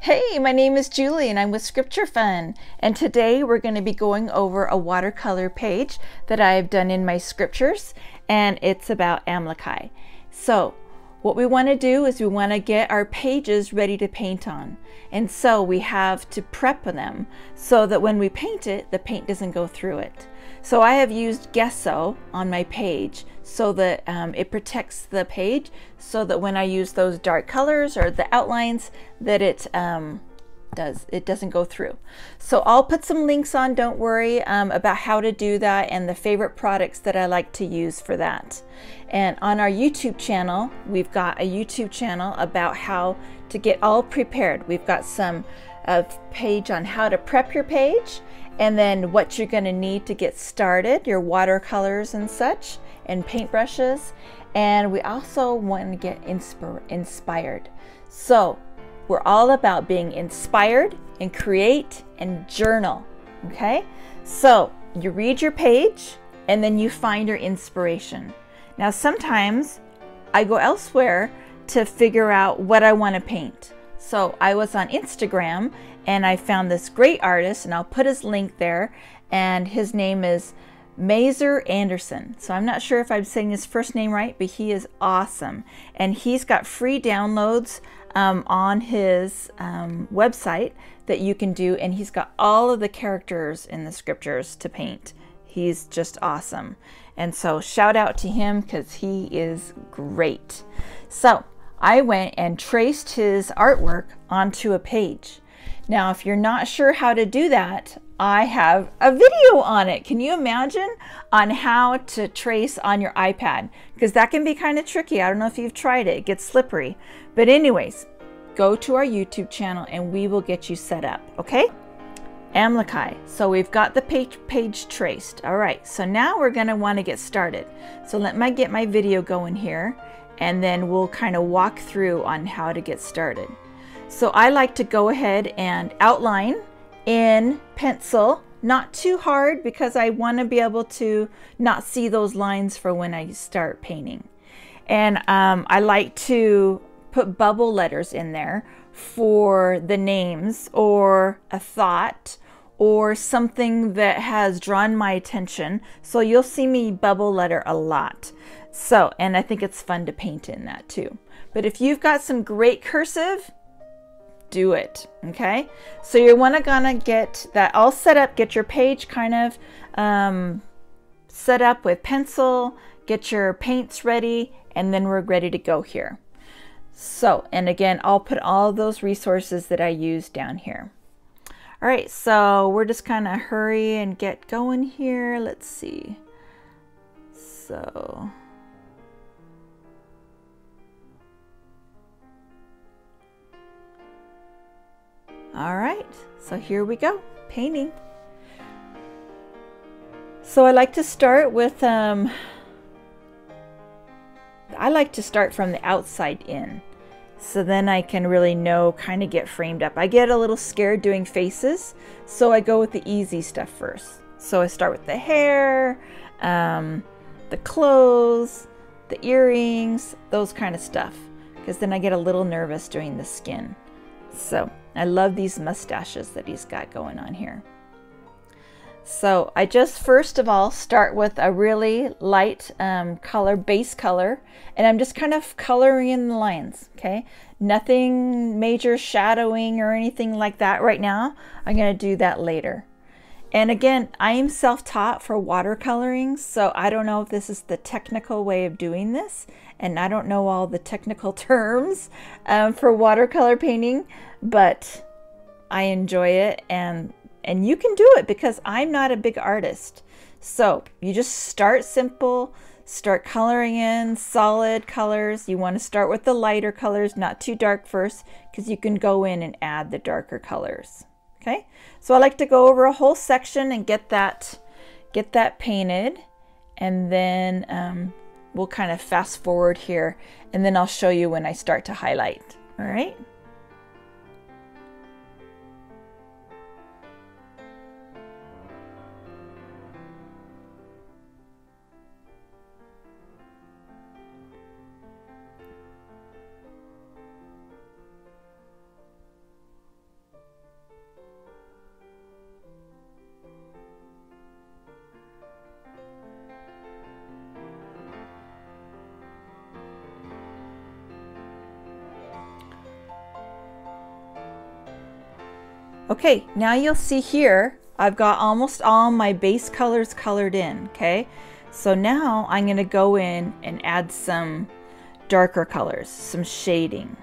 Hey, my name is Julie and I'm with Scripture Fun, and today we're going to be going over a watercolor page that I've done in my scriptures, and it's about Amlici. So what we want to do is we want to get our pages ready to paint on, and so we have to prep them so that when we paint it, the paint doesn't go through it. So I have used gesso on my page so that it protects the page, so that when I use those dark colors or the outlines that it doesn't go through. So I'll put some links on, don't worry, about how to do that and the favorite products that I like to use for that. And on our YouTube channel, we've got a YouTube channel about how to get all prepared. We've got some page on how to prep your page, and then what you're going to need to get started, your watercolors and such, and paintbrushes. And we also want to get inspired. So we're all about being inspired and create and journal. Okay, so you read your page and then you find your inspiration. Now sometimes I go elsewhere to figure out what I want to paint. So I was on Instagram and I found this great artist, and I'll put his link there, and his name is Maeser Anderson. So I'm not sure if I'm saying his first name right, but he is awesome, and he's got free downloads on his website that you can do, and he's got all of the characters in the scriptures to paint. He's just awesome, and so shout out to him because he is great. So I went and traced his artwork onto a page. Now, if you're not sure how to do that, I have a video on it. Can you imagine, on how to trace on your iPad? Because that can be kind of tricky. I don't know if you've tried it. It gets slippery. But anyways, go to our YouTube channel and we will get you set up, okay? Amlici. So we've got the page traced. All right, so now we're gonna wanna get started. So let me get my video going here, and then we'll kind of walk through on how to get started. So I like to go ahead and outline in pencil, not too hard, because I want to be able to not see those lines for when I start painting. And I like to put bubble letters in there for the names or a thought or something that has drawn my attention. So you'll see me bubble letter a lot. So, and I think it's fun to paint in that too. But if you've got some great cursive, do it, okay? So you're gonna get that all set up, get your page kind of set up with pencil, get your paints ready, and then we're ready to go here. So, and again, I'll put all those resources that I use down here. All right, so we're just kind of hurry and get going here. Let's see. So. All right, so here we go, painting. So I like to start with, I like to start from the outside in, so then I can really know, kind of get framed up. I get a little scared doing faces, so I go with the easy stuff first. So I start with the hair, the clothes, the earrings, those kind of stuff, because then I get a little nervous doing the skin. So I love these mustaches that he's got going on here. So I just first of all start with a really light color, base color, and I'm just kind of coloring in the lines, okay? Nothing major shadowing or anything like that right now. I'm gonna do that later. And again, I am self-taught for watercoloring, so I don't know if this is the technical way of doing this, and I don't know all the technical terms for watercolor painting, but I enjoy it, and you can do it because I'm not a big artist. So you just start simple, start coloring in solid colors. You want to start with the lighter colors, not too dark first, because you can go in and add the darker colors. Okay, so I like to go over a whole section and get that painted, and then we'll kind of fast forward here, and then I'll show you when I start to highlight. All right. Okay, now you'll see here, I've got almost all my base colors colored in, okay? So now I'm gonna go in and add some darker colors, some shading,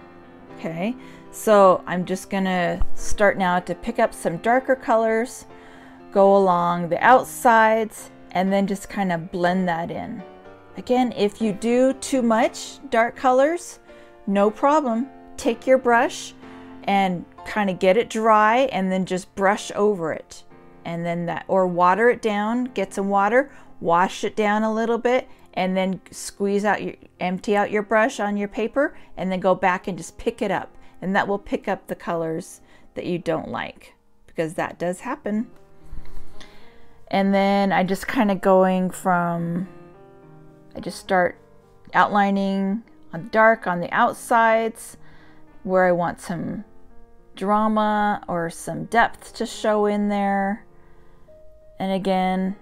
okay? So I'm just gonna start now to pick up some darker colors, go along the outsides, and then just kind of blend that in. Again, if you do too much dark colors, no problem. Take your brush and kind of get it dry and then just brush over it. And then that, or water it down, get some water, wash it down a little bit, and then squeeze out your, empty out your brush on your paper, and then go back and just pick it up. And that will pick up the colors that you don't like, because that does happen. And then I just kind of going from, I just start outlining on dark on the outsides where I want some drama or some depth to show in there. And again,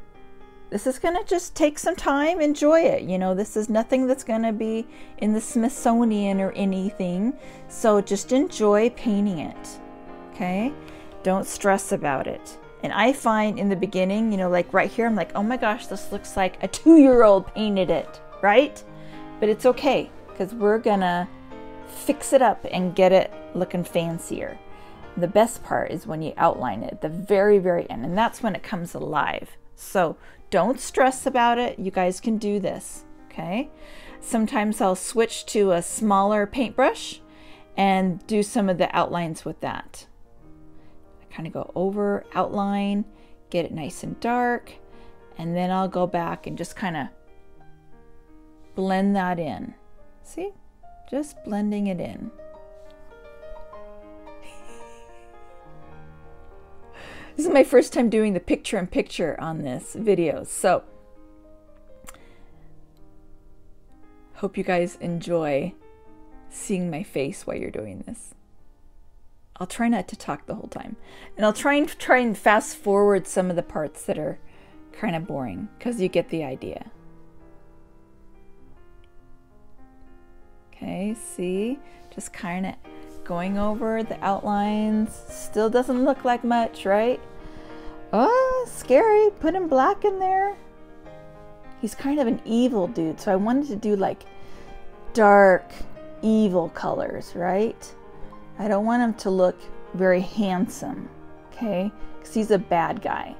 this is gonna just take some time, enjoy it. You know, this is nothing that's gonna be in the Smithsonian or anything. So just enjoy painting it, okay? Don't stress about it. And I find in the beginning, you know, like right here, I'm like, oh my gosh, this looks like a 2-year-old painted it, right? But it's okay, because we're gonna fix it up and get it looking fancier. The best part is when you outline it, the very, very end, and that's when it comes alive. So don't stress about it. You guys can do this, okay? Sometimes I'll switch to a smaller paintbrush and do some of the outlines with that. Kind of go over, outline, get it nice and dark, and then I'll go back and just kind of blend that in. See? Just blending it in. This is my first time doing the picture-in-picture on this video, so hope you guys enjoy seeing my face while you're doing this. I'll try not to talk the whole time, and I'll try and fast forward some of the parts that are kind of boring, because you get the idea. Okay, see, just kind of going over the outlines. Still doesn't look like much, right? Oh, scary, putting black in there. He's kind of an evil dude, so I wanted to do like dark, evil colors, right? I don't want him to look very handsome, okay? Because he's a bad guy.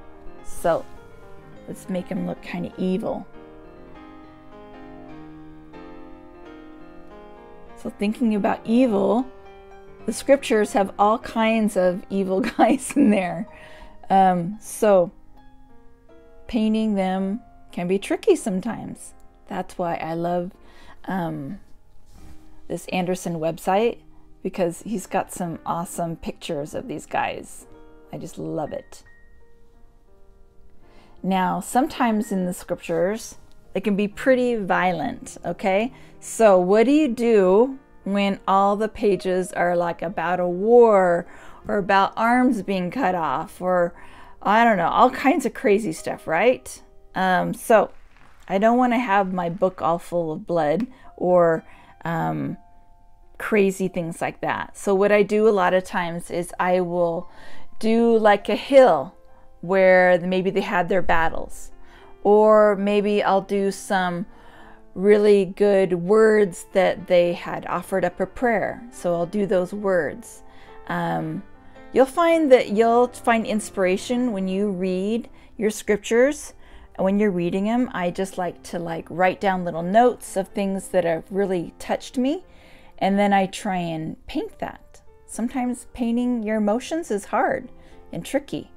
So let's make him look kind of evil. So thinking about evil, the scriptures have all kinds of evil guys in there. So painting them can be tricky sometimes. That's why I love this Anderson website, because he's got some awesome pictures of these guys. I just love it. Now, sometimes in the scriptures, it can be pretty violent, okay? So what do you do when all the pages are like about a war, or about arms being cut off, or I don't know, all kinds of crazy stuff, right? So I don't want to have my book all full of blood or crazy things like that. So what I do a lot of times is I will do like a hill where maybe they had their battles, or maybe I'll do some really good words that they had offered up a prayer. So I'll do those words. You'll find inspiration when you read your scriptures. When you're reading them, I just like to like write down little notes of things that have really touched me. And then I try and paint that. Sometimes painting your emotions is hard and tricky.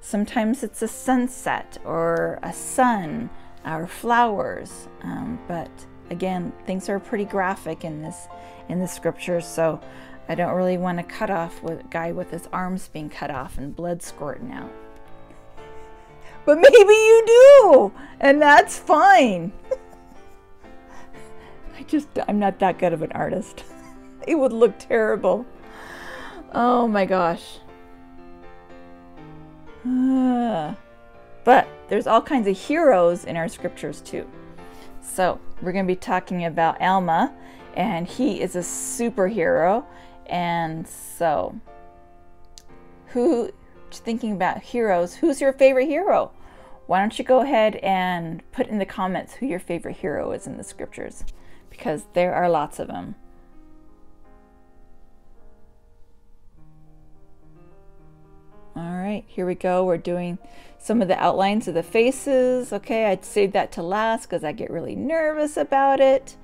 Sometimes it's a sunset or a sun or flowers. But again, things are pretty graphic in the scriptures. So I don't really want to cut off with a guy with his arms being cut off and blood squirting out. But maybe you do, and that's fine. I'm not that good of an artist. It would look terrible. Oh my gosh. But there's all kinds of heroes in our scriptures too. So we're going to be talking about Alma, and he is a superhero. And so who, thinking about heroes, who's your favorite hero? Why don't you go ahead and put in the comments who your favorite hero is in the scriptures, because there are lots of them. All right, here we go. We're doing some of the outlines of the faces. Okay, I'd save that to last because I get really nervous about it.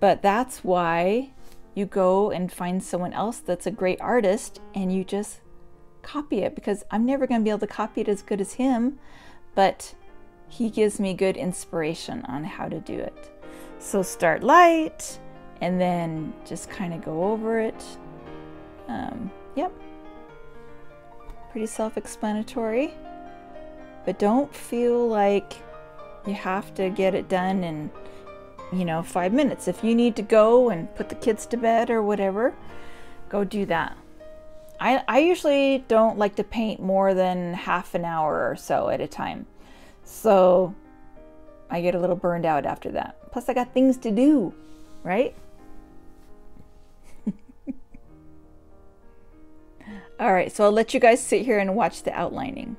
But that's why you go and find someone else that's a great artist and you just copy it, because I'm never going to be able to copy it as good as him, but he gives me good inspiration on how to do it. So start light and then just kind of go over it. Yep. Pretty self-explanatory, but don't feel like you have to get it done in, you know, 5 minutes. If you need to go and put the kids to bed or whatever, go do that. I usually don't like to paint more than half an hour or so at a time, so I get a little burned out after that. Plus I got things to do, right? All right, so I'll let you guys sit here and watch the outlining.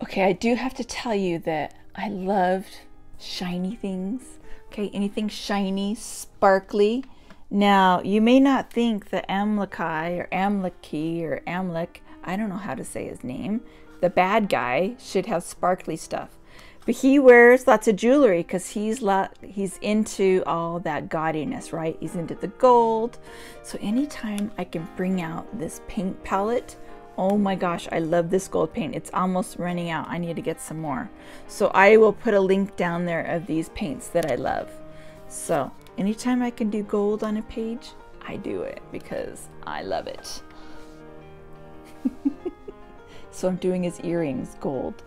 Okay, I do have to tell you that I loved shiny things. Okay, anything shiny, sparkly. Now, you may not think that Amlici or Amlici or Amlic, I don't know how to say his name, the bad guy should have sparkly stuff. But he wears lots of jewelry because he's into all that gaudiness, right? He's into the gold. So anytime I can bring out this paint palette, oh my gosh, I love this gold paint. It's almost running out. I need to get some more. So I will put a link down there of these paints that I love. So anytime I can do gold on a page, I do it because I love it. So I'm doing his earrings gold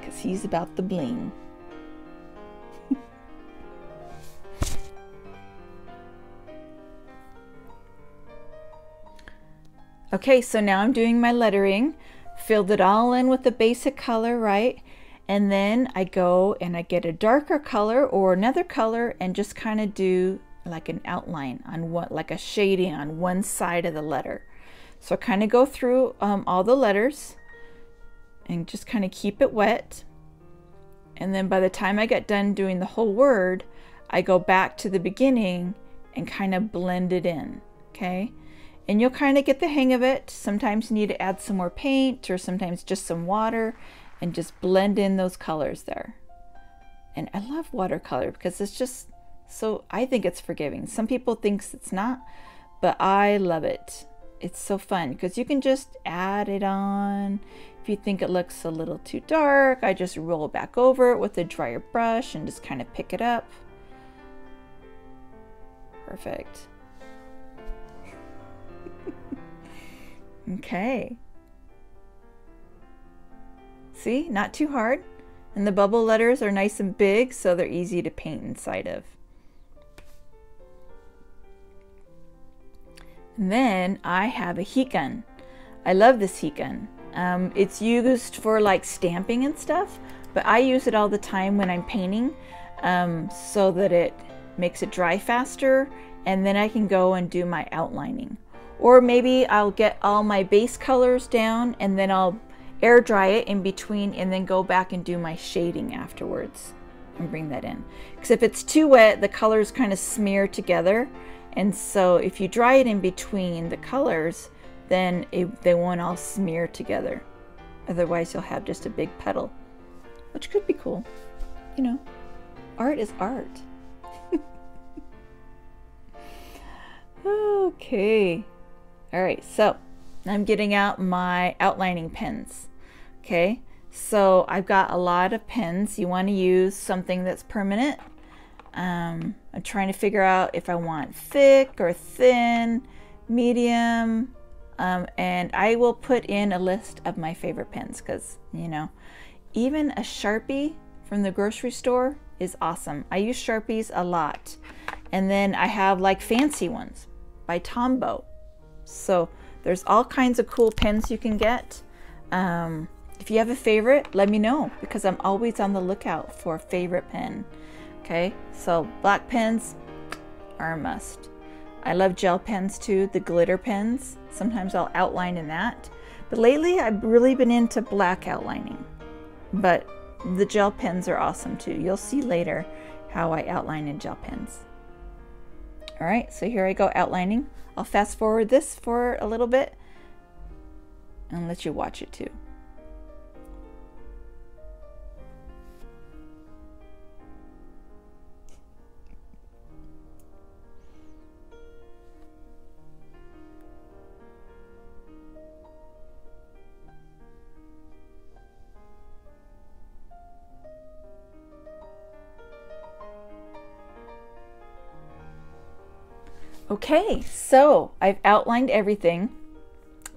because he's about the bling. Okay, so now I'm doing my lettering. Filled it all in with the basic color, right? And then I go and I get a darker color or another color and just kind of do like an outline on what, like a shading on one side of the letter. So I kind of go through all the letters and just kind of keep it wet. And then by the time I get done doing the whole word, I go back to the beginning and kind of blend it in, okay? And you'll kind of get the hang of it. Sometimes you need to add some more paint or sometimes just some water, and just blend in those colors there. And I love watercolor because it's just so, I think it's forgiving. Some people think it's not, but I love it. It's so fun because you can just add it on. If you think it looks a little too dark, I just roll back over it with a drier brush and just kind of pick it up. Perfect. Okay. See, not too hard. And the bubble letters are nice and big, so they're easy to paint inside of. And then I have a heat gun. I love this heat gun. It's used for like stamping and stuff, but I use it all the time when I'm painting so that it makes it dry faster, and then I can go and do my outlining. Or maybe I'll get all my base colors down and then I'll air dry it in between and then go back and do my shading afterwards and bring that in. Because if it's too wet, the colors kind of smear together. And so if you dry it in between the colors, then they won't all smear together. Otherwise you'll have just a big petal, which could be cool. You know, art is art. Okay. All right, so I'm getting out my outlining pens. Okay, so I've got a lot of pens. You want to use something that's permanent. I'm trying to figure out if I want thick or thin, medium, and I will put in a list of my favorite pens because, you know, even a Sharpie from the grocery store is awesome. I use Sharpies a lot. And then I have like fancy ones by Tombow. So There's all kinds of cool pens you can get. If you have a favorite, let me know, because I'm always on the lookout for a favorite pen. Okay, so black pens are a must. I love gel pens too, the glitter pens. Sometimes I'll outline in that. But lately I've really been into black outlining. But the gel pens are awesome too. You'll see later how I outline in gel pens. All right, so here I go outlining. I'll fast forward this for a little bit and let you watch it too. Okay, so I've outlined everything.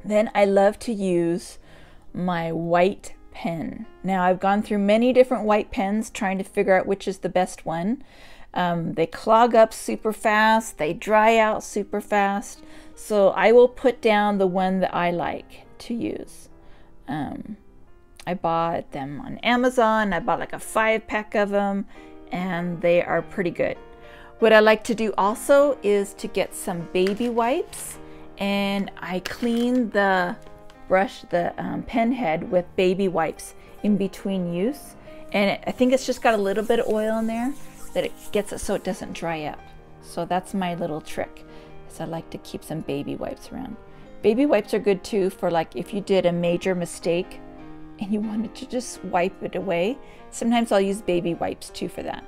Then I love to use my white pen. Now I've gone through many different white pens trying to figure out which is the best one. They clog up super fast, they dry out super fast. So I will put down the one that I like to use. I bought them on Amazon. I bought like a 5-pack of them and they are pretty good. What I like to do also is to get some baby wipes, and I clean the brush, the pen head with baby wipes in between use. And I think it's just got a little bit of oil in there that it gets it so it doesn't dry up. So that's my little trick, is I like to keep some baby wipes around. Baby wipes are good too for like if you did a major mistake and you wanted to just wipe it away. Sometimes I'll use baby wipes too for that.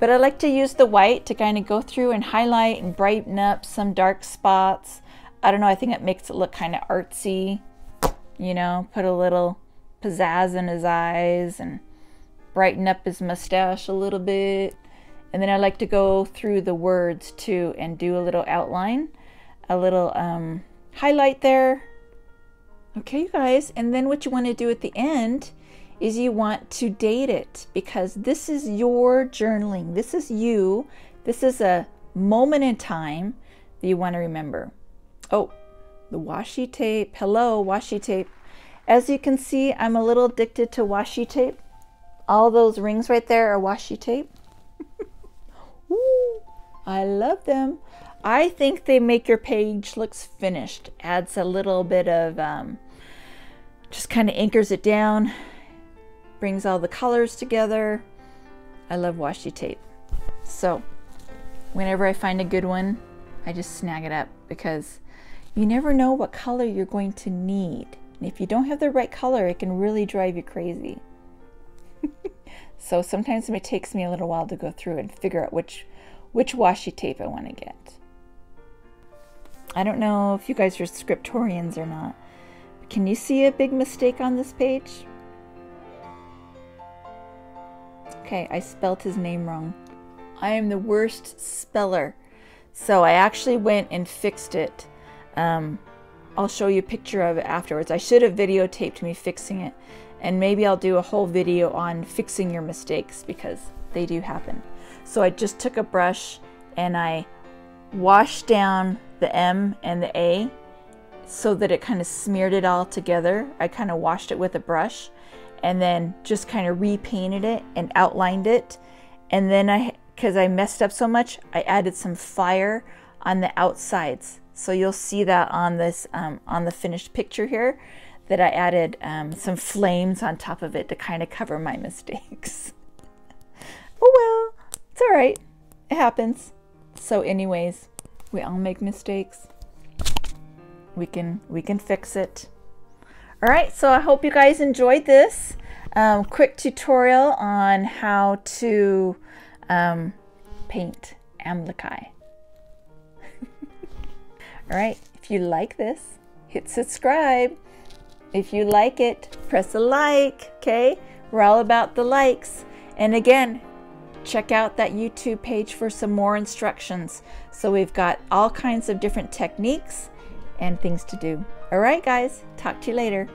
But I like to use the white to kind of go through and highlight and brighten up some dark spots. I don't know, I think it makes it look kind of artsy, you know, put a little pizzazz in his eyes and brighten up his mustache a little bit. And then I like to go through the words too and do a little outline, a little highlight there. Okay, you guys, and then what you want to do at the end is you want to date it, because this is your journaling. This is you. This is a moment in time that you want to remember. Oh, the washi tape. Hello, washi tape. As you can see, I'm a little addicted to washi tape. All those rings right there are washi tape. Ooh, I love them. I think they make your page looks finished. Adds a little bit of, just kind of anchors it down. Brings all the colors together. I love washi tape. So whenever I find a good one, I just snag it up, because you never know what color you're going to need. And if you don't have the right color, it can really drive you crazy. So sometimes it takes me a little while to go through and figure out which washi tape I want to get. I don't know if you guys are scriptorians or not. Can you see a big mistake on this page? Okay, I spelt his name wrong. I am the worst speller. So I actually went and fixed it. I'll show you a picture of it afterwards. I should have videotaped me fixing it. And maybe I'll do a whole video on fixing your mistakes, because they do happen. So I just took a brush and I washed down the M and the A so that it kind of smeared it all together. I kind of washed it with a brush, and then just kind of repainted it and outlined it. And then because I messed up so much, I added some fire on the outsides. So you'll see that on this, on the finished picture here, that I added some flames on top of it to kind of cover my mistakes. Oh well, it's all right, it happens. So anyways, we all make mistakes. We can fix it. All right, so I hope you guys enjoyed this quick tutorial on how to paint Amlici. All right, if you like this, hit subscribe. If you like it, press a like, okay? We're all about the likes. And again, check out that YouTube page for some more instructions. So we've got all kinds of different techniques and things to do. All right, guys, talk to you later.